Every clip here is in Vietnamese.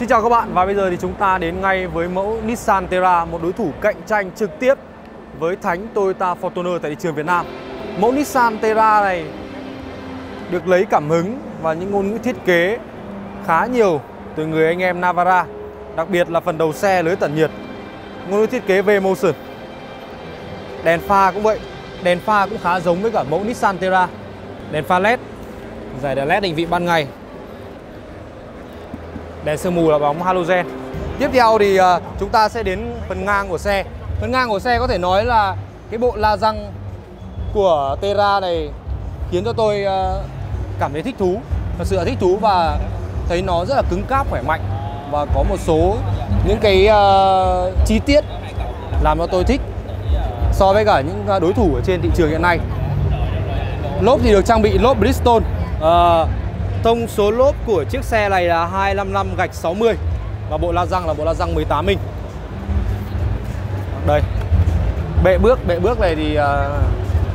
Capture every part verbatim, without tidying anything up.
Xin chào các bạn, và bây giờ thì chúng ta đến ngay với mẫu Nissan Terra, một đối thủ cạnh tranh trực tiếp với thánh Toyota Fortuner tại thị trường Việt Nam. Mẫu Nissan Terra này được lấy cảm hứng và những ngôn ngữ thiết kế khá nhiều từ người anh em Navara, đặc biệt là phần đầu xe lưới tản nhiệt, ngôn ngữ thiết kế V-Motion. Đèn pha cũng vậy, đèn pha cũng khá giống với cả mẫu Nissan Terra. Đèn pha led, dải đèn led định vị ban ngày, đèn sương mù là bóng halogen. Tiếp theo thì chúng ta sẽ đến phần ngang của xe. Phần ngang của xe có thể nói là cái bộ la răng của Terra này khiến cho tôi cảm thấy thích thú, thật sự là thích thú, và thấy nó rất là cứng cáp, khỏe mạnh, và có một số những cái uh, chi tiết làm cho tôi thích so với cả những đối thủ ở trên thị trường hiện nay. Lốp thì được trang bị lốp Bridgestone. uh, Thông số lốp của chiếc xe này là hai trăm năm mươi lăm gạch sáu mươi, và bộ la răng là bộ la răng mười tám inch. Đây, bệ bước, bệ bước này thì uh,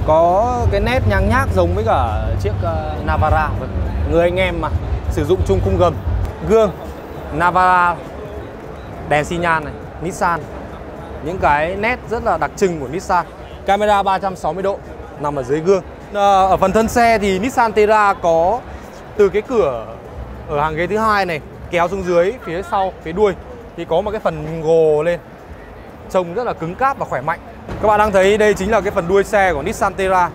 có cái nét nhang nhác giống với cả chiếc uh, Navara, người anh em mà sử dụng chung khung gầm. Gương Navara, đèn xi nhan này, Nissan, những cái nét rất là đặc trưng của Nissan. Camera ba trăm sáu mươi độ nằm ở dưới gương. uh, Ở phần thân xe thì Nissan Terra có từ cái cửa ở hàng ghế thứ hai này kéo xuống dưới phía sau, phía đuôi thì có một cái phần gồ lên, trông rất là cứng cáp và khỏe mạnh. Các bạn đang thấy đây chính là cái phần đuôi xe của Nissan Terra.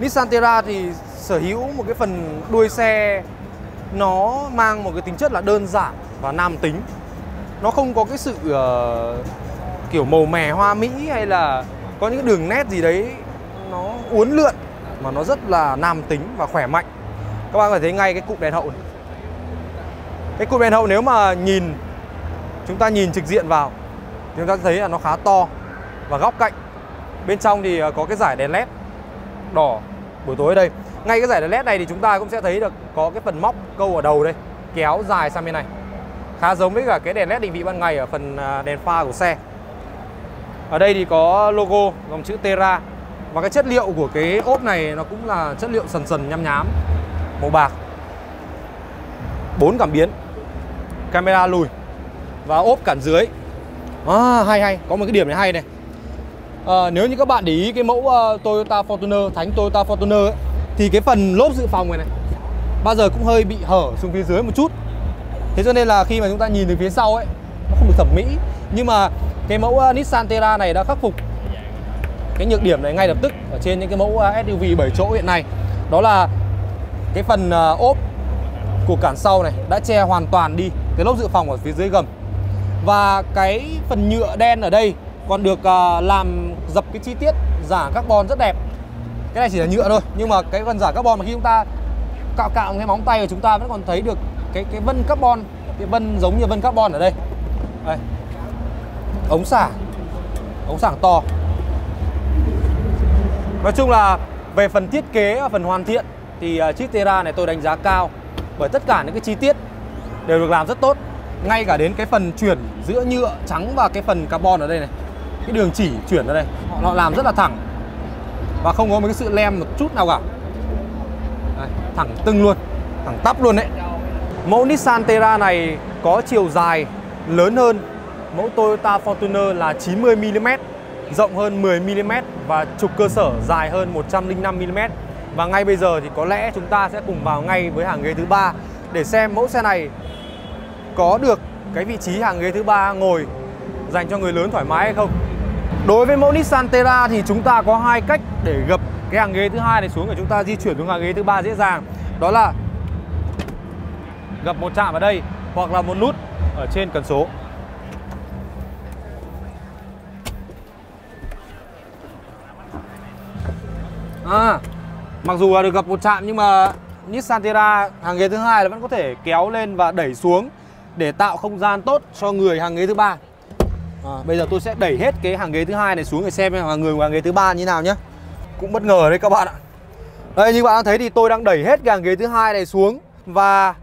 Nissan Terra thì sở hữu một cái phần đuôi xe nó mang một cái tính chất là đơn giản và nam tính. Nó không có cái sự uh, kiểu màu mè hoa mỹ hay là có những đường nét gì đấy nó uốn lượn, mà nó rất là nam tính và khỏe mạnh. Các bạn có thể thấy ngay cái cụm đèn hậu này. Cái cụm đèn hậu nếu mà nhìn, chúng ta nhìn trực diện vào thì chúng ta thấy là nó khá to và góc cạnh. Bên trong thì có cái dải đèn led đỏ buổi tối đây. Ngay cái dải đèn led này thì chúng ta cũng sẽ thấy được có cái phần móc câu ở đầu đây, kéo dài sang bên này, khá giống với cả cái đèn led định vị ban ngày ở phần đèn pha của xe. Ở đây thì có logo dòng chữ Terra, và cái chất liệu của cái ốp này nó cũng là chất liệu sần sần nhám nhám, màu bạc. Bốn cảm biến, camera lùi và ốp cản dưới. À, hay hay, có một cái điểm này hay này. À, nếu như các bạn để ý cái mẫu uh, Toyota Fortuner, thánh Toyota Fortuner ấy, thì cái phần lốp dự phòng này này bao giờ cũng hơi bị hở xuống phía dưới một chút. Thế cho nên là khi mà chúng ta nhìn từ phía sau ấy, nó không được thẩm mỹ. Nhưng mà cái mẫu uh, Nissan Terra này đã khắc phục cái nhược điểm này ngay lập tức ở trên những cái mẫu uh, ét u vê bảy chỗ hiện nay. Đó là cái phần uh, ốp của cản sau này đã che hoàn toàn đi cái lốp dự phòng ở phía dưới gầm. Và cái phần nhựa đen ở đây còn được uh, làm dập cái chi tiết giả carbon rất đẹp. Cái này chỉ là nhựa thôi, nhưng mà cái phần giả carbon mà khi chúng ta cạo cạo cái móng tay của chúng ta vẫn còn thấy được cái cái vân carbon, cái vân giống như vân carbon ở đây. Đây, ống xả, ống xả to. Nói chung là về phần thiết kế và phần hoàn thiện thì uh, chiếc Terra này tôi đánh giá cao, bởi tất cả những cái chi tiết đều được làm rất tốt. Ngay cả đến cái phần chuyển giữa nhựa trắng và cái phần carbon ở đây này, cái đường chỉ chuyển ở đây, họ làm rất là thẳng và không có một cái sự lem một chút nào cả. Đấy, thẳng tưng luôn, thẳng tắp luôn đấy. Mẫu Nissan Terra này có chiều dài lớn hơn mẫu Toyota Fortuner là chín mươi mi li mét, rộng hơn mười mi li mét, và trục cơ sở dài hơn một trăm lẻ năm mi li mét. Và ngay bây giờ thì có lẽ chúng ta sẽ cùng vào ngay với hàng ghế thứ ba để xem mẫu xe này có được cái vị trí hàng ghế thứ ba ngồi dành cho người lớn thoải mái hay không. Đối với mẫu Nissan Terra thì chúng ta có hai cách để gập cái hàng ghế thứ hai này xuống để chúng ta di chuyển xuống hàng ghế thứ ba dễ dàng. Đó là gập một chạm vào đây, hoặc là một nút ở trên cần số. À, mặc dù là được gập một chạm nhưng mà Nissan Terra hàng ghế thứ hai là vẫn có thể kéo lên và đẩy xuống để tạo không gian tốt cho người hàng ghế thứ ba. À, bây giờ tôi sẽ đẩy hết cái hàng ghế thứ hai này xuống để xem người hàng ghế thứ ba như nào nhé. Cũng bất ngờ đấy các bạn ạ. Đây, như bạn thấy thì tôi đang đẩy hết cái hàng ghế thứ hai này xuống và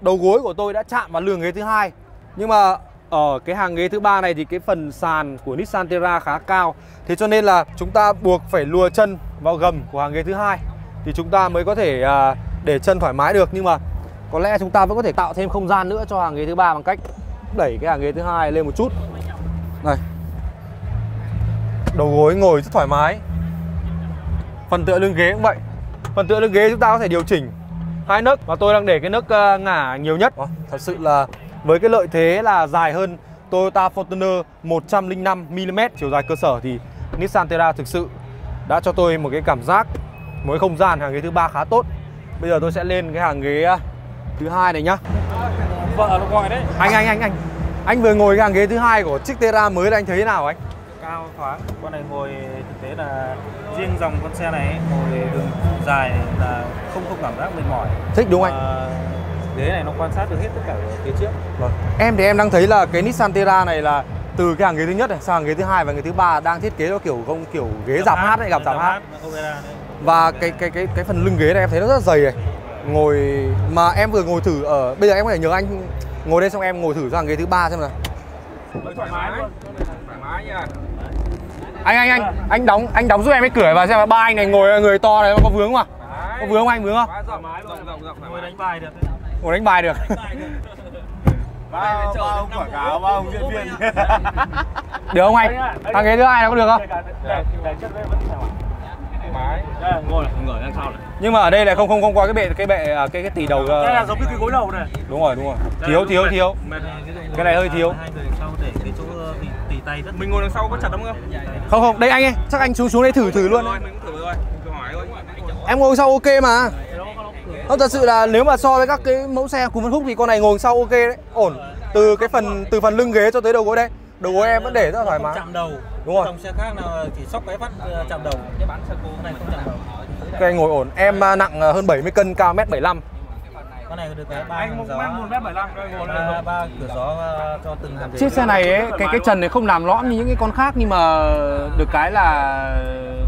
đầu gối của tôi đã chạm vào lường ghế thứ hai. Nhưng mà ở cái hàng ghế thứ ba này thì cái phần sàn của Nissan Terra khá cao, thế cho nên là chúng ta buộc phải lùa chân vào gầm của hàng ghế thứ hai thì chúng ta mới có thể để chân thoải mái được. Nhưng mà có lẽ chúng ta vẫn có thể tạo thêm không gian nữa cho hàng ghế thứ ba bằng cách đẩy cái hàng ghế thứ hai lên một chút này. Đầu gối ngồi rất thoải mái. Phần tựa lưng ghế cũng vậy. Phần tựa lưng ghế chúng ta có thể điều chỉnh hai nấc và tôi đang để cái nấc ngả nhiều nhất. Thật sự là với cái lợi thế là dài hơn Toyota Fortuner một trăm lẻ năm mi li mét chiều dài cơ sở thì Nissan Terra thực sự đã cho tôi một cái cảm giác, một cái không gian hàng ghế thứ ba khá tốt. Bây giờ tôi sẽ lên cái hàng ghế thứ hai này nhá. Vợ nó gọi đấy. Anh anh anh anh. Anh vừa ngồi cái hàng ghế thứ hai của chiếc Terra mới anh thấy thế nào anh? Cao thoáng. Con này ngồi thực tế là riêng dòng con xe này ngồi đường dài là không không cảm giác mệt mỏi. Thích đúng không à, anh? Ghế này nó quan sát được hết tất cả phía trước. Rồi. Em thì em đang thấy là cái Nissan Terra này là từ cái hàng ghế thứ nhất này sang hàng ghế thứ hai và ghế thứ ba đang thiết kế nó kiểu không kiểu ghế giảm hát đấy, gặp giảm hát. Và cái cái cái cái phần lưng ghế này em thấy nó rất dày này. Ngồi mà em vừa ngồi thử ở bây giờ em có thể nhờ anh ngồi đây xong em ngồi thử sang ghế thứ ba xem nào. Thoải mái luôn. Thoải mái nha. Anh anh anh, anh đóng anh đóng giúp em cái cửa vào xem là ba anh này ngồi người to này có vướng không ạ? À? Có vướng không anh, vướng không? Thoải mái luôn, ngồi đánh bài được. Ngồi đánh bài được. Bao ông quảng cáo, bao ông diễn viên. Được không anh? Thằng ghế thứ hai nó có được không? Ngồi ngồi đằng sau này. Nhưng mà ở đây là không không không có cái bệ cái bệ cái cái tỉ đầu. Đây là giống như cái gối đầu này. Đúng rồi, đúng rồi. Thiếu thiếu thiếu. Cái này hơi thiếu. Hai người đằng sau để cái chỗ tỉ tay rất. Mình ngồi đằng sau có chặt lắm không? Không không, đây anh ơi, chắc anh xuống xuống đây thử thử luôn. Mình thử rồi. Em ngồi sau ok mà. Thật sự là nếu mà so với các cái mẫu xe của Văn Phúc thì con này ngồi sau ok đấy, ổn. Từ cái phần từ phần lưng ghế cho tới đầu gối đây, đầu gối em vẫn để rất là thoải mái. Chạm đầu. Đúng rồi. Dòng xe khác nào chỉ sóc cái vắt chạm đầu. Cái bán xe cũ này không chạm đầu. Cái ngồi ổn. Em nặng hơn bảy mươi cân, cao một mét bảy mươi lăm. Con này được cái ba cửa gió. Anh ba cửa gió cho từng hàng ghế. Chiếc xe này ấy, cái cái trần này không làm lõm như những cái con khác nhưng mà được cái là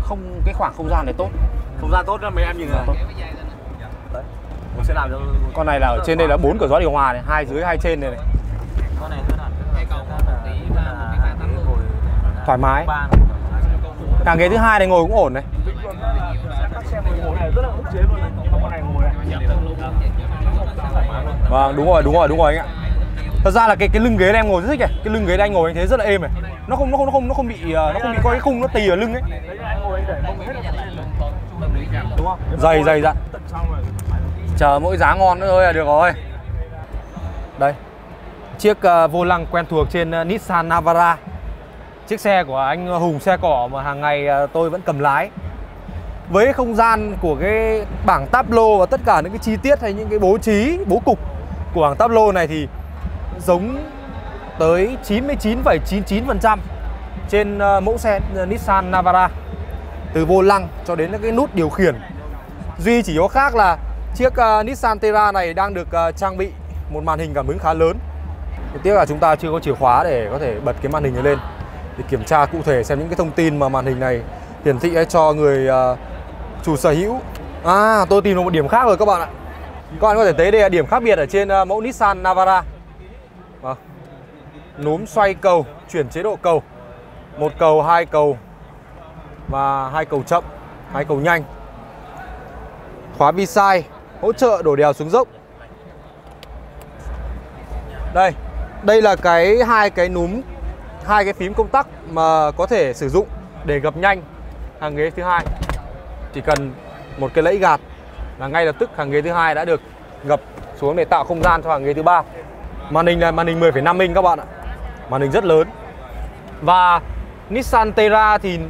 không cái khoảng không gian này tốt. Không gian tốt lắm mấy em nhìn này. Sẽ làm cho... Con này là ở trên đây là bốn cửa gió điều hòa này, hai dưới hai trên này này. Con này thoải mái. Hàng ghế thứ hai này ngồi cũng ổn này. Vâng, đúng rồi, đúng rồi, đúng rồi anh ạ. Thật ra là cái cái lưng ghế này em ngồi rất thích này, cái lưng ghế này anh ngồi anh thấy rất là êm này. Nó không nó không nó không nó không bị nó không bị có cái khung nó tì ở lưng ấy. Đúng không? Dày dày dặn. Chờ mỗi giá ngon nữa thôi là được rồi. Đây, chiếc uh, vô lăng quen thuộc trên uh, Nissan Navara. Chiếc xe của anh Hùng xe cỏ mà hàng ngày uh, tôi vẫn cầm lái. Với không gian của cái bảng tablo và tất cả những cái chi tiết hay những cái bố trí, bố cục của bảng tablo này thì giống tới chín mươi chín phẩy chín chín phần trăm trên uh, mẫu xe uh, Nissan Navara. Từ vô lăng cho đến cái nút điều khiển. Duy chỉ có khác là chiếc uh, Nissan Terra này đang được uh, trang bị một màn hình cảm ứng khá lớn. Tiếc là chúng ta chưa có chìa khóa để có thể bật cái màn hình này lên để kiểm tra cụ thể xem những cái thông tin mà màn hình này hiển thị cho người uh, chủ sở hữu. À, tôi tìm được một điểm khác rồi các bạn ạ. Các bạn có thể thấy đây là điểm khác biệt ở trên uh, mẫu Nissan Navara. À, núm xoay cầu, chuyển chế độ cầu, một cầu, hai cầu và hai cầu chậm, hai cầu nhanh, khóa bi sai, hỗ trợ đổ đèo xuống dốc. Đây, đây là cái hai cái núm, hai cái phím công tắc mà có thể sử dụng để gập nhanh hàng ghế thứ hai. Chỉ cần một cái lẫy gạt là ngay lập tức hàng ghế thứ hai đã được gập xuống để tạo không gian cho hàng ghế thứ ba. Màn hình là màn hình mười phẩy năm inch các bạn ạ. Màn hình rất lớn. Và Nissan Terra thì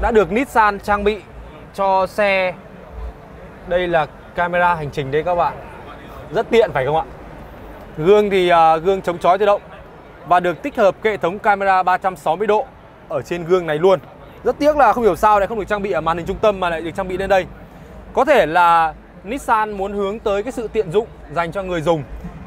đã được Nissan trang bị cho xe. Đây là camera hành trình đấy các bạn. Rất tiện phải không ạ? Gương thì uh, gương chống chói tự động và được tích hợp hệ thống camera ba trăm sáu mươi độ ở trên gương này luôn. Rất tiếc là không hiểu sao lại không được trang bị ở màn hình trung tâm mà lại được trang bị lên đây. Có thể là Nissan muốn hướng tới cái sự tiện dụng dành cho người dùng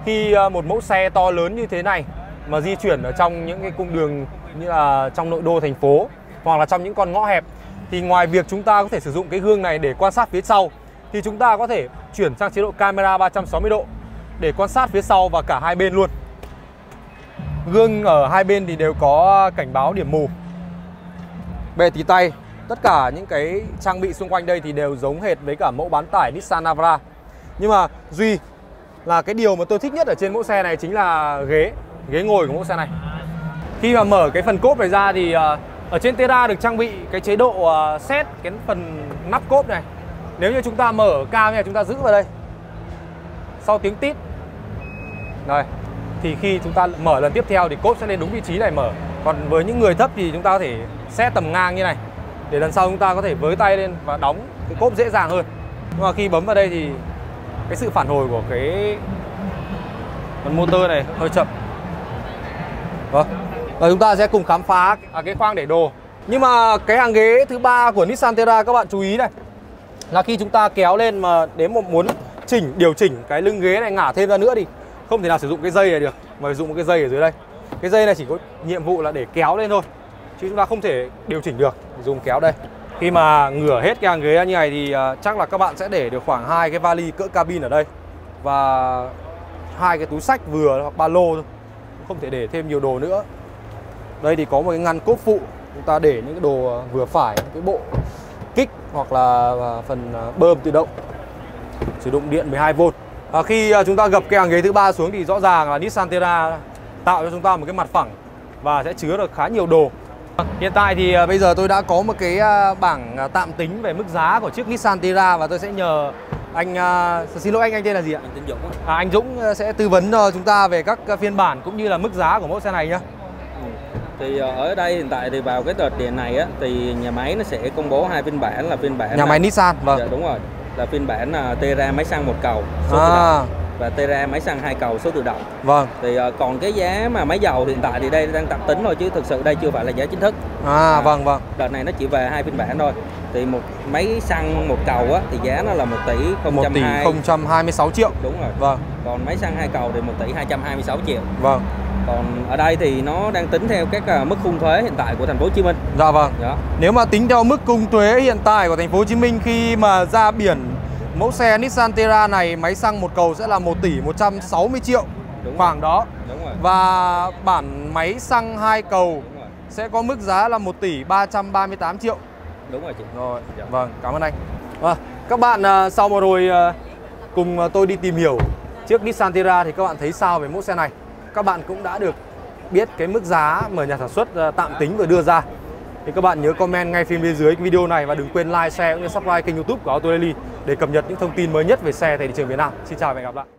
khi uh, một mẫu xe to lớn như thế này mà di chuyển ở trong những cái cung đường như là trong nội đô thành phố hoặc là trong những con ngõ hẹp thì ngoài việc chúng ta có thể sử dụng cái gương này để quan sát phía sau thì chúng ta có thể chuyển sang chế độ camera ba trăm sáu mươi độ để quan sát phía sau và cả hai bên luôn. Gương ở hai bên thì đều có cảnh báo điểm mù. Bệ tì tay, tất cả những cái trang bị xung quanh đây thì đều giống hệt với cả mẫu bán tải Nissan Navara. Nhưng mà duy là cái điều mà tôi thích nhất ở trên mẫu xe này chính là ghế. ghế ngồi của mẫu xe này. Khi mà mở cái phần cốp này ra thì ở trên Terra được trang bị cái chế độ set cái phần nắp cốp này. Nếu như chúng ta mở cao như này, chúng ta giữ vào đây, sau tiếng tít rồi thì khi chúng ta mở lần tiếp theo thì cốp sẽ lên đúng vị trí này mở. Còn với những người thấp thì chúng ta có thể set tầm ngang như này để lần sau chúng ta có thể với tay lên và đóng cái cốp dễ dàng hơn. Nhưng mà khi bấm vào đây thì cái sự phản hồi của cái phần motor này hơi chậm. Vâng. Và chúng ta sẽ cùng khám phá cái khoang để đồ. Nhưng mà cái hàng ghế thứ ba của Nissan Terra các bạn chú ý này, là khi chúng ta kéo lên mà nếu mà muốn chỉnh điều chỉnh cái lưng ghế này ngả thêm ra nữa thì không thể nào sử dụng cái dây này được, mà sử dụng một cái dây ở dưới đây. Cái dây này chỉ có nhiệm vụ là để kéo lên thôi, chứ chúng ta không thể điều chỉnh được. Dùng kéo đây. Khi mà ngửa hết cái hàng ghế ra như này thì chắc là các bạn sẽ để được khoảng hai cái vali cỡ cabin ở đây và hai cái túi sách vừa hoặc ba lô thôi, không thể để thêm nhiều đồ nữa. Đây thì có một cái ngăn cốp phụ, chúng ta để những cái đồ vừa phải, cái bộ kích hoặc là phần bơm tự động sử dụng điện mười hai vôn. À, khi chúng ta gập cái hàng ghế thứ ba xuống thì rõ ràng là Nissan Terra tạo cho chúng ta một cái mặt phẳng và sẽ chứa được khá nhiều đồ. Hiện tại thì bây giờ tôi đã có một cái bảng tạm tính về mức giá của chiếc Nissan Terra và tôi sẽ nhờ anh, xin lỗi anh, anh tên là gì ạ? Anh Dũng. À, anh Dũng sẽ tư vấn cho chúng ta về các phiên bản cũng như là mức giá của mẫu xe này nhé. Thì ở đây hiện tại thì vào cái đợt điện này á, thì nhà máy nó sẽ công bố hai phiên bản là phiên bản nhà máy Nissan, vâng, dạ, đúng rồi, là phiên bản là Terra máy xăng một cầu số à. tự động và Terra máy xăng hai cầu số tự động. Vâng. Thì còn cái giá mà máy dầu hiện tại thì đây đang tạm tính thôi chứ thực sự đây chưa phải là giá chính thức. À, à vâng vâng. Đợt này nó chỉ về hai phiên bản thôi. Thì một máy xăng một cầu á thì giá nó là một tỷ không trăm hai mươi sáu triệu. Đúng rồi. Vâng. Còn máy xăng hai cầu thì một tỷ hai trăm hai mươi sáu triệu. Vâng. Còn ở đây thì nó đang tính theo các mức khung thuế hiện tại của thành phố Hồ Chí Minh. Dạ vâng. Dạ. Nếu mà tính theo mức khung thuế hiện tại của thành phố Hồ Chí Minh, khi mà ra biển mẫu xe Nissan Terra này máy xăng một cầu sẽ là một tỷ một trăm sáu mươi triệu. Đúng khoảng rồi. Đó. Đúng rồi. Và bản máy xăng hai cầu sẽ có mức giá là một tỷ ba trăm ba mươi tám triệu. Đúng rồi chị. Rồi. Dạ. Vâng, cảm ơn anh. À, các bạn sau một hồi cùng tôi đi tìm hiểu chiếc Nissan Terra thì các bạn thấy sao về mẫu xe này? Các bạn cũng đã được biết cái mức giá mà nhà sản xuất tạm tính vừa đưa ra. Thì các bạn nhớ comment ngay phía bên dưới cái video này và đừng quên like, share cũng như subscribe kênh YouTube của Auto Daily để cập nhật những thông tin mới nhất về xe tại thị trường Việt Nam. Xin chào và hẹn gặp lại.